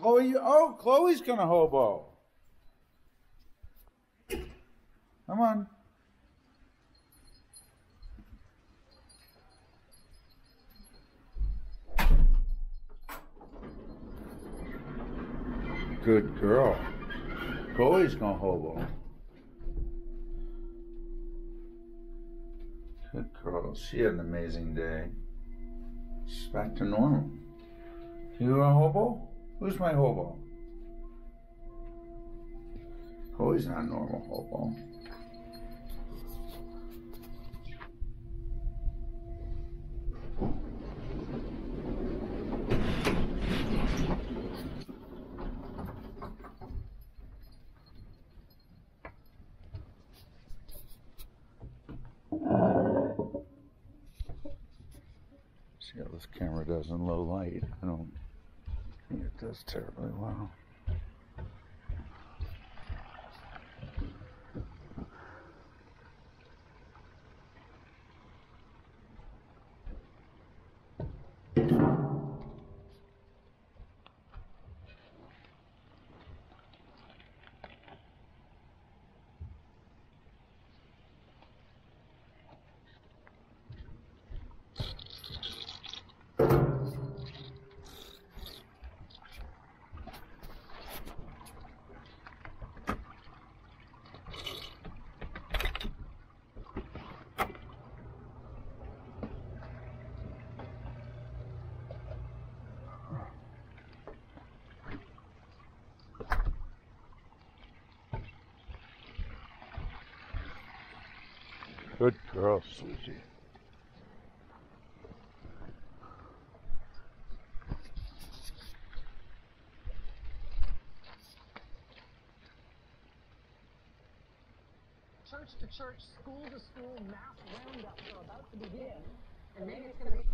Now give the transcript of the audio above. Chloe, oh, Chloe's gonna hobo. Come on. Good girl. Chloe's gonna hobo. Good girl. She had an amazing day. She's back to normal. You a hobo? Who's my hobo? Chloe's not a normal hobo. See how this camera does in low light. I don't think it does terribly well. Good girl, Susie. Church to church, school to school, mass roundups are about to begin, and maybe it's going to be